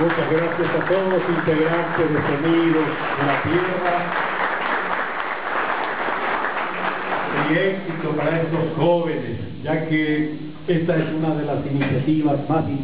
Muchas gracias a todos los integrantes de Sonidos de la Tierra y éxito para estos jóvenes, ya que esta es una de las iniciativas más importantes.